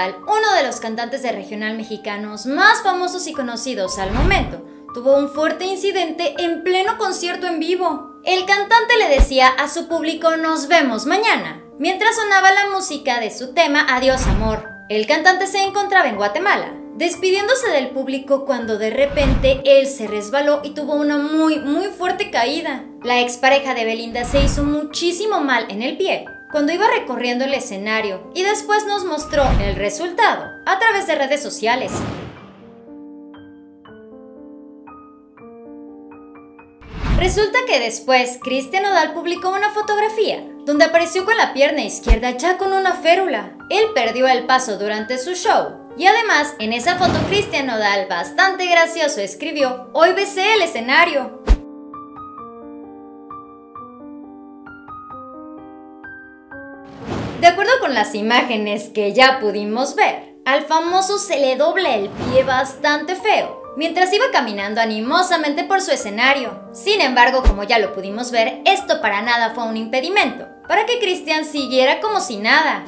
Nodal, uno de los cantantes de regional mexicanos más famosos y conocidos al momento, tuvo un fuerte incidente en pleno concierto en vivo. El cantante le decía a su público "nos vemos mañana", mientras sonaba la música de su tema "Adiós amor". El cantante se encontraba en Guatemala, despidiéndose del público cuando de repente él se resbaló y tuvo una muy fuerte caída. La expareja de Belinda se hizo muchísimo mal en el pie cuando iba recorriendo el escenario y después nos mostró el resultado a través de redes sociales. Resulta que después Christian Nodal publicó una fotografía donde apareció con la pierna izquierda ya con una férula. Él perdió el paso durante su show. Y además, en esa foto Christian Nodal, bastante gracioso, escribió "Hoy besé el escenario". De acuerdo con las imágenes que ya pudimos ver, al famoso se le dobla el pie bastante feo, mientras iba caminando animosamente por su escenario. Sin embargo, como ya lo pudimos ver, esto para nada fue un impedimento para que Christian siguiera como si nada.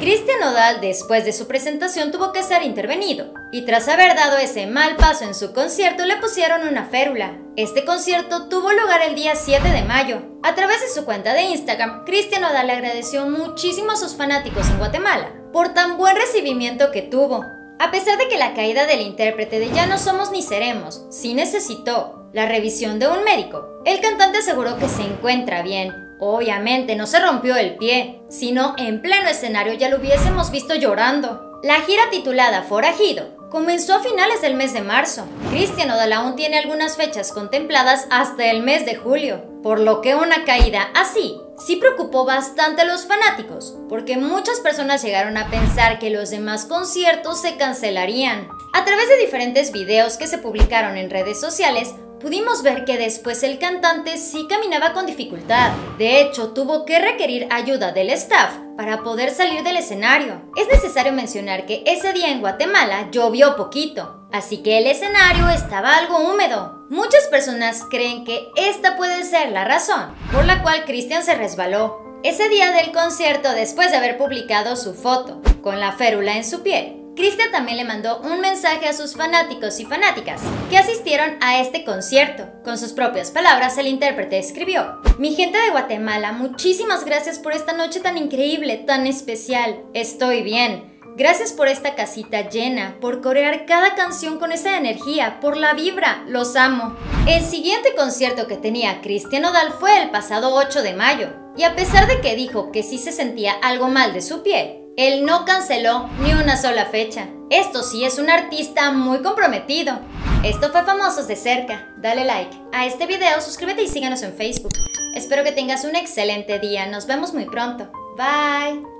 Christian Nodal, después de su presentación, tuvo que ser intervenido y tras haber dado ese mal paso en su concierto le pusieron una férula. Este concierto tuvo lugar el día 7 de mayo. A través de su cuenta de Instagram, Christian Nodal le agradeció muchísimo a sus fanáticos en Guatemala por tan buen recibimiento que tuvo. A pesar de que la caída del intérprete de Ya no somos ni seremos sí necesitó la revisión de un médico, el cantante aseguró que se encuentra bien. Obviamente no se rompió el pie, sino en pleno escenario ya lo hubiésemos visto llorando. La gira titulada Forajido comenzó a finales del mes de marzo. Christian Nodal aún tiene algunas fechas contempladas hasta el mes de julio, por lo que una caída así sí preocupó bastante a los fanáticos, porque muchas personas llegaron a pensar que los demás conciertos se cancelarían. A través de diferentes videos que se publicaron en redes sociales, pudimos ver que después el cantante sí caminaba con dificultad. De hecho, tuvo que requerir ayuda del staff para poder salir del escenario. Es necesario mencionar que ese día en Guatemala llovió poquito, así que el escenario estaba algo húmedo. Muchas personas creen que esta puede ser la razón por la cual Christian se resbaló ese día del concierto después de haber publicado su foto con la férula en su pie. Christian también le mandó un mensaje a sus fanáticos y fanáticas que asistieron a este concierto. Con sus propias palabras, el intérprete escribió: "Mi gente de Guatemala, muchísimas gracias por esta noche tan increíble, tan especial. Estoy bien. Gracias por esta casita llena, por corear cada canción con esa energía, por la vibra, los amo". El siguiente concierto que tenía Christian Nodal fue el pasado 8 de mayo. Y a pesar de que dijo que sí se sentía algo mal de su pie, él no canceló ni una sola fecha. Esto sí es un artista muy comprometido. Esto fue Famosos de Cerca. Dale like a este video, suscríbete y síganos en Facebook. Espero que tengas un excelente día. Nos vemos muy pronto. Bye.